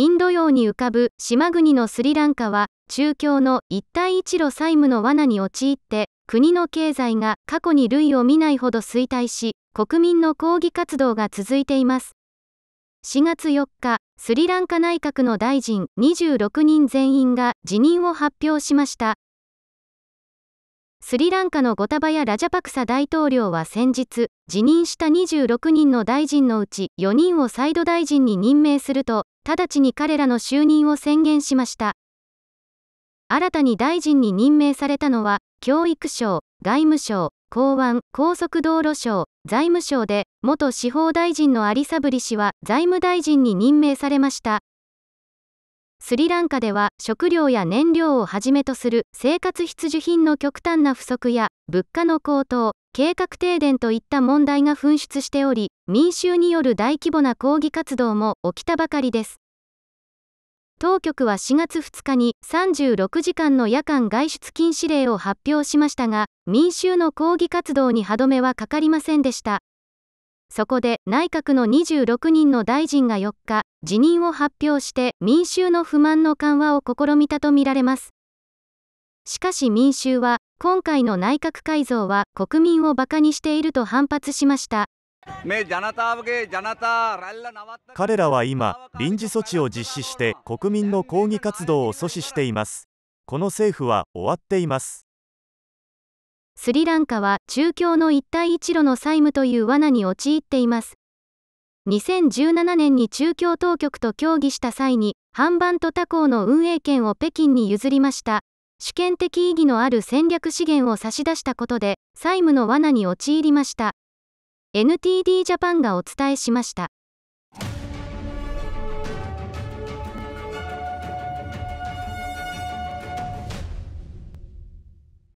インド洋に浮かぶ島国のスリランカは、中共の一帯一路債務の罠に陥って、国の経済が過去に類を見ないほど衰退し、国民の抗議活動が続いています。4月4日、スリランカ内閣の大臣26人全員が辞任を発表しました。スリランカのゴタバヤ・ラジャパクサ大統領は先日、辞任した26人の大臣のうち4人を再度大臣に任命すると、直ちに彼らの就任を宣言しました。新たに大臣に任命されたのは、教育省、外務省、港湾・高速道路省、財務省で、元司法大臣のアリサブリ氏は財務大臣に任命されました。スリランカでは食料や燃料をはじめとする生活必需品の極端な不足や物価の高騰、計画停電といった問題が噴出しており、民衆による大規模な抗議活動も起きたばかりです。当局は4月2日に36時間の夜間外出禁止令を発表しましたが、民衆の抗議活動に歯止めはかかりませんでした。そこで内閣の26人の大臣が4日、辞任を発表して民衆の不満の緩和を試みたとみられます。しかし民衆は、今回の内閣改造は国民をバカにしていると反発しました。彼らは今、臨時措置を実施して国民の抗議活動を阻止しています。この政府は終わっています。スリランカは中共の一帯一路の債務という罠に陥っています。2017年に中共当局と協議した際に、販売と他行の運営権を北京に譲りました。主権的意義のある戦略資源を差し出したことで、債務の罠に陥りました。NTD ジャパンがお伝えしました。